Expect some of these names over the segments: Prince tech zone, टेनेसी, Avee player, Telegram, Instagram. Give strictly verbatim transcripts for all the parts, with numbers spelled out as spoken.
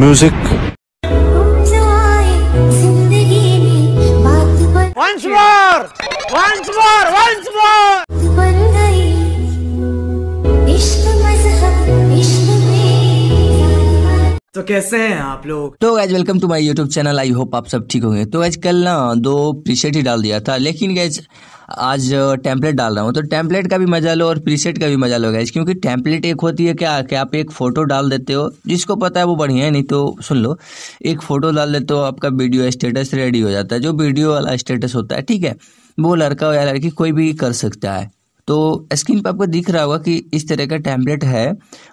Music. Once more, once more, once more. तो कैसे हैं आप लोग? तो guys welcome to my YouTube channel, I hope आप सब ठीक होंगे। तो गाइज कल ना दो प्रीसेट ही डाल दिया था, लेकिन गाइज आज टेम्पलेट डाल रहा हूँ, तो टेम्पलेट का भी मजा लो और प्रीसेट का भी मजा लो गाइज, क्योंकि टेम्पलेट एक होती है क्या कि आप एक फ़ोटो डाल देते हो, जिसको पता है वो बढ़िया है, नहीं तो सुन लो, एक फ़ोटो डाल देते हो, आपका वीडियो स्टेटस रेडी हो जाता है, जो वीडियो वाला स्टेटस होता है, ठीक है, वो लड़का या लड़की कोई भी कर सकता है। तो स्क्रीन पर आपको दिख रहा होगा कि इस तरह का टेम्पलेट है,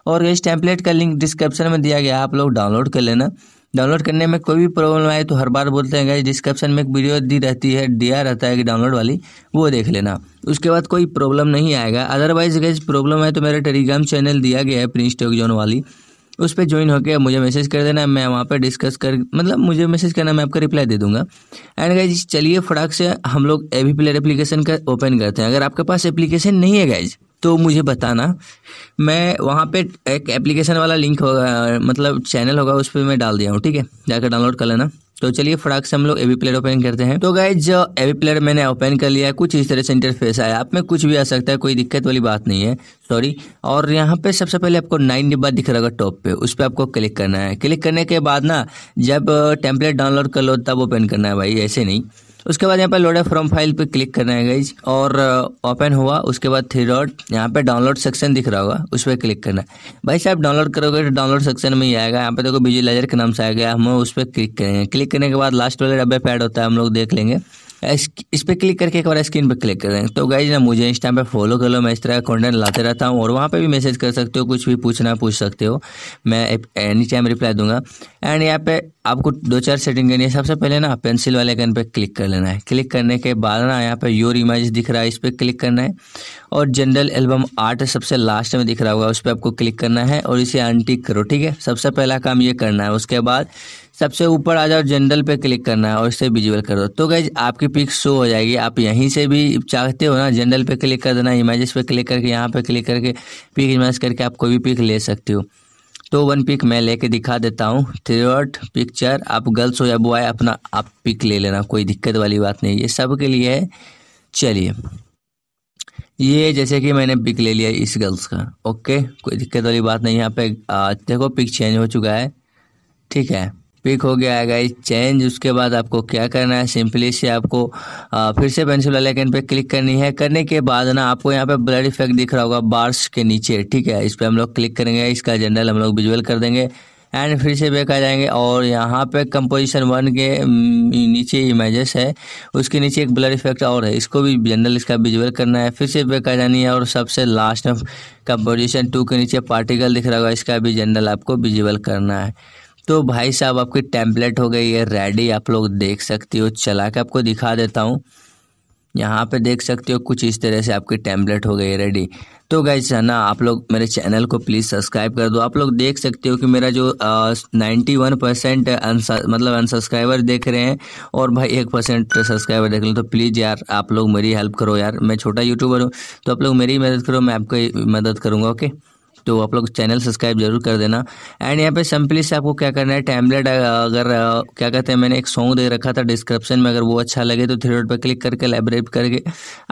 और इस टेम्पलेट का लिंक डिस्क्रिप्शन में दिया गया है, आप लोग डाउनलोड कर लेना। डाउनलोड करने में कोई भी प्रॉब्लम आए तो हर बार बोलते हैं गाइस, डिस्क्रिप्शन में एक वीडियो दी रहती है, दिया रहता है कि डाउनलोड वाली, वो देख लेना, उसके बाद कोई प्रॉब्लम नहीं आएगा। अदरवाइज गाइस प्रॉब्लम है तो मेरा टेलीग्राम चैनल दिया गया है प्रिंस टेक जोन वाली, उस पर ज्वाइन होकर मुझे मैसेज कर देना, मैं वहाँ पर डिस्कस कर मतलब मुझे मैसेज करना, मैं आपका रिप्लाई दे दूंगा। एंड गाइज चलिए फटाक से हम लोग एवी प्लेयर एप्लीकेशन का ओपन करते हैं। अगर आपके पास एप्लीकेशन नहीं है गाइज तो मुझे बताना, मैं वहाँ पे एक एप्लीकेशन वाला लिंक होगा, मतलब चैनल होगा, उस पर मैं डाल दिया हूँ, ठीक है, जाकर डाउनलोड कर लेना। तो चलिए फटाक से हम लोग एवी प्लेयर ओपन करते हैं। तो गाइज एवी प्लेयर मैंने ओपन कर लिया है, कुछ इस तरह से इंटरफेस आया, आप में कुछ भी आ सकता है, कोई दिक्कत वाली बात नहीं है, सॉरी। और यहाँ पे सबसे पहले आपको नाइन डिब्बा दिख रहा होगा टॉप पे, उस पर आपको क्लिक करना है। क्लिक करने के बाद ना जब टेम्पलेट डाउनलोड कर लो तब ओपन करना है भाई, ऐसे नहीं। उसके बाद यहाँ पर लोड फ्रॉम फाइल पे क्लिक करना है गाइज, और ओपन हुआ, उसके बाद थ्री डॉट यहाँ पे डाउनलोड सेक्शन दिख रहा होगा, उस पर क्लिक करना है भाई साहब। डाउनलोड करोगे तो डाउनलोड सेक्शन में ही आएगा, यहाँ पे देखो तो विजुअलाइजर के नाम से आ गया, हम उस पर क्लिक करेंगे। क्लिक करने के बाद लास्ट वाले डब्बे पैड होता है, हम लोग देख लेंगे, इस पर क्लिक करके एक बार स्क्रीन पर क्लिक करें। तो गाइज ना मुझे इंस्टा पे फॉलो कर लो, मैं इस तरह कंटेंट लाते रहता हूँ, और वहाँ पे भी मैसेज कर सकते हो, कुछ भी पूछना पूछ सकते हो, मैं एनी टाइम रिप्लाई दूंगा। एंड यहाँ पे आपको दो चार सेटिंग करनी है। सबसे पहले ना पेंसिल वाले आइकन पे क्लिक कर लेना है, क्लिक करने के बाद ना यहाँ पे योर इमेज दिख रहा है, इस पर क्लिक करना है, और जनरल एल्बम आर्ट सबसे लास्ट में दिख रहा होगा, उस पर आपको क्लिक करना है और इसे अनटिक करो, ठीक है, सबसे पहला काम ये करना है। उसके बाद सबसे ऊपर आ जाओ, जनरल पे क्लिक करना है और इसे विजुअल कर दो। तो गाइज आपकी पिक शो हो जाएगी, आप यहीं से भी चाहते हो ना जनरल पे क्लिक कर देना, इमेजेस पे क्लिक करके यहाँ पे क्लिक करके पिक इमेज करके आप कोई भी पिक ले सकते हो। तो वन पिक मैं लेके दिखा देता हूँ, थ्री डॉट पिक्चर, आप गर्ल्स हो या बॉय अपना आप पिक ले लेना, कोई दिक्कत वाली बात नहीं, ये सब के लिए है। चलिए ये जैसे कि मैंने पिक ले लिया इस गर्ल्स का, ओके, कोई दिक्कत वाली बात नहीं, यहाँ पे देखो पिक चेंज हो चुका है, ठीक है, पिक हो गया है गाइज चेंज। उसके बाद आपको क्या करना है, सिंपली से आपको आ, फिर से पेंसिल वाले आइकन पे क्लिक करनी है। करने के बाद ना आपको यहाँ पे ब्लर इफेक्ट दिख रहा होगा बार्स के नीचे, ठीक है, इस पर हम लोग क्लिक करेंगे, इसका जनरल हम लोग विजुअल कर देंगे, एंड फिर से बैक आ जाएंगे, और यहाँ पे कंपोजिशन वन के नीचे इमेजेस है, उसके नीचे एक ब्लर इफेक्ट और है, इसको भी जनरल इसका विजुअल करना है, फिर से बैक आ जानी है, और सबसे लास्ट में कंपोजिशन टू के नीचे पार्टिकल दिख रहा होगा, इसका भी जनरल आपको विजुअल करना है। तो भाई साहब आपकी टेम्पलेट हो गई है रेडी, आप लोग देख सकते हो, चला के आपको दिखा देता हूँ, यहाँ पे देख सकते हो, कुछ इस तरह से आपकी टेम्पलेट हो गई है रेडी। तो गाइस ना आप लोग मेरे चैनल को प्लीज़ सब्सक्राइब कर दो, आप लोग देख सकते हो कि मेरा जो नाइन्टी वन परसेंट मतलब अनसब्सक्राइबर देख रहे हैं, और भाई एक परसेंट सब्सक्राइबर देख लें, तो प्लीज़ यार आप लोग मेरी हेल्प करो यार, मैं छोटा यूट्यूबर हूँ, तो आप लोग मेरी मदद करो, मैं आपकी मदद करूँगा, ओके। तो आप लोग चैनल सब्सक्राइब जरूर कर देना। एंड यहाँ पे सिंपली से आपको क्या करना है, टेम्पलेट अगर क्या कहते हैं, मैंने एक सॉन्ग दे रखा था डिस्क्रिप्शन में, अगर वो अच्छा लगे तो थ्री डॉट पर क्लिक करके लाइब्रेरी करके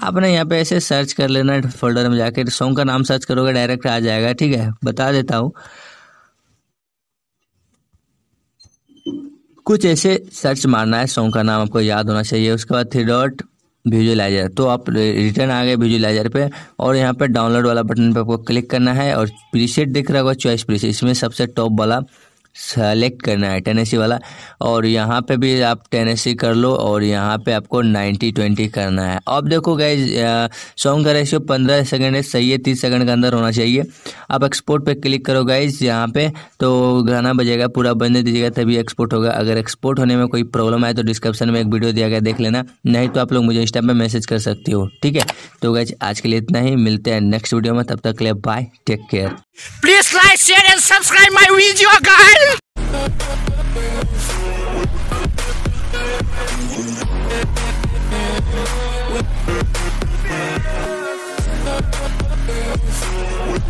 आपने यहाँ पे ऐसे सर्च कर लेना, फोल्डर में जाकर सॉन्ग का नाम सर्च करोगे डायरेक्ट आ जाएगा, ठीक है, बता देता हूँ, कुछ ऐसे सर्च मारना है, सॉन्ग का नाम आपको याद होना चाहिए। उसके बाद थ्री डॉट विजुअलाइजर, तो आप रिटर्न आ गए विजुअलाइजर पे, और यहाँ पे डाउनलोड वाला बटन पे आपको क्लिक करना है, और प्रीसेट दिख रहा होगा चॉइस प्रीसेट, इसमें सबसे टॉप वाला सेलेक्ट करना है टेनेसी वाला, और यहाँ पे भी आप टेनेसी कर लो, और यहाँ पे आपको नाइन्टी ट्वेंटी करना है। अब देखो गाइज सॉन्ग का रेशियो पंद्रह सेकंड है, सही है, तीस सेकंड के अंदर होना चाहिए। आप एक्सपोर्ट पे क्लिक करो गाइज, यहाँ पे तो गाना बजेगा, पूरा बजने दीजिएगा तभी एक्सपोर्ट होगा। अगर एक्सपोर्ट होने में कोई प्रॉब्लम आए तो डिस्क्रिप्शन में एक वीडियो दिया गया देख लेना, नहीं तो आप लोग मुझे इंस्टा पे मैसेज कर सकते हो, ठीक है। तो गाइज आज के लिए इतना ही, मिलते हैं नेक्स्ट वीडियो में, तब तक के लिए bye, take care, please like share and subscribe my video guys. We'll be right back.